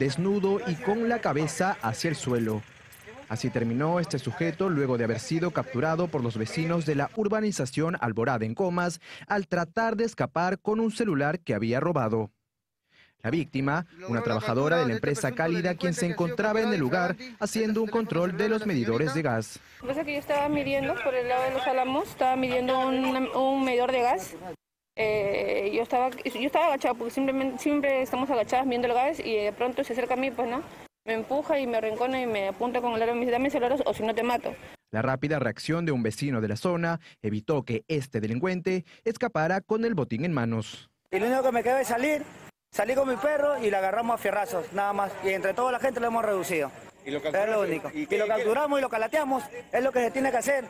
desnudo y con la cabeza hacia el suelo. Así terminó este sujeto luego de haber sido capturado por los vecinos de la urbanización Alborada en Comas al tratar de escapar con un celular que había robado. La víctima, una trabajadora de la empresa Calidda, quien se encontraba en el lugar haciendo un control de los medidores de gas. Parece que yo estaba midiendo por el lado de los Álamos, estaba midiendo un medidor de gas. Yo estaba agachada porque siempre estamos agachadas viendo el gas y de pronto se acerca a mí, pues no. Me empuja y me arrancona y me apunta con el arma y me dice, dame celular o si no te mato. La rápida reacción de un vecino de la zona evitó que este delincuente escapara con el botín en manos. Y lo único que me queda es salir, salí con mi perro y la agarramos a fierrazos, nada más. Y entre toda la gente lo hemos reducido. ¿Y lo capturamos? Es lo único. Y lo capturamos y lo calateamos, es lo que se tiene que hacer.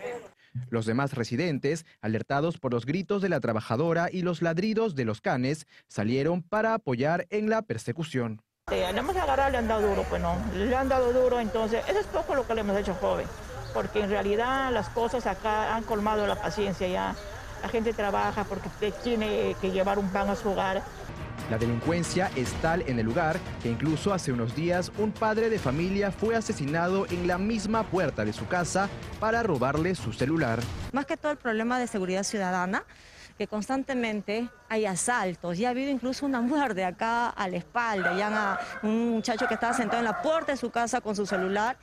Los demás residentes, alertados por los gritos de la trabajadora y los ladridos de los canes, salieron para apoyar en la persecución. Le hemos agarrado, le han dado duro, pues no, le han dado duro, entonces eso es poco lo que le hemos hecho, joven, porque en realidad las cosas acá han colmado la paciencia ya, la gente trabaja porque tiene que llevar un pan a su hogar. La delincuencia es tal en el lugar que incluso hace unos días un padre de familia fue asesinado en la misma puerta de su casa para robarle su celular. Más que todo el problema de seguridad ciudadana, que constantemente hay asaltos, ya ha habido incluso una muerte acá a la espalda, ya un muchacho que estaba sentado en la puerta de su casa con su celular,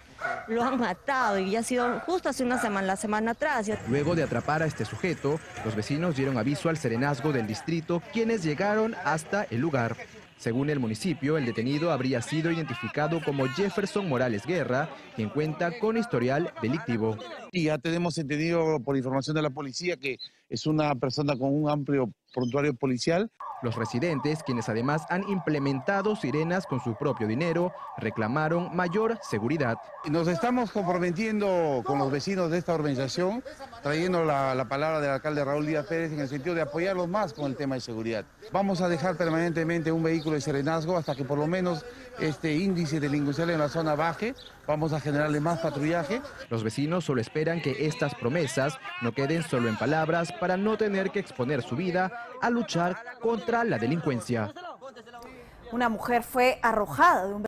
lo han matado y ya ha sido justo hace una semana, la semana atrás. Luego de atrapar a este sujeto, los vecinos dieron aviso al Serenazgo del distrito, quienes llegaron hasta el lugar. Según el municipio, el detenido habría sido identificado como Jefferson Morales Guerra, quien cuenta con historial delictivo. Y ya tenemos entendido por información de la policía que es una persona con un amplio prontuario policial. Los residentes, quienes además han implementado sirenas con su propio dinero, reclamaron mayor seguridad. Nos estamos comprometiendo con los vecinos de esta organización, trayendo la palabra del alcalde Raúl Díaz Pérez en el sentido de apoyarlos más con el tema de seguridad. Vamos a dejar permanentemente un vehículo de serenazgo hasta que por lo menos este índice delincuencial en la zona baje. Vamos a generarle más patrullaje. Los vecinos solo esperan que estas promesas no queden solo en palabras para no tener que exponer su vida a luchar contra la delincuencia. Una mujer fue arrojada de un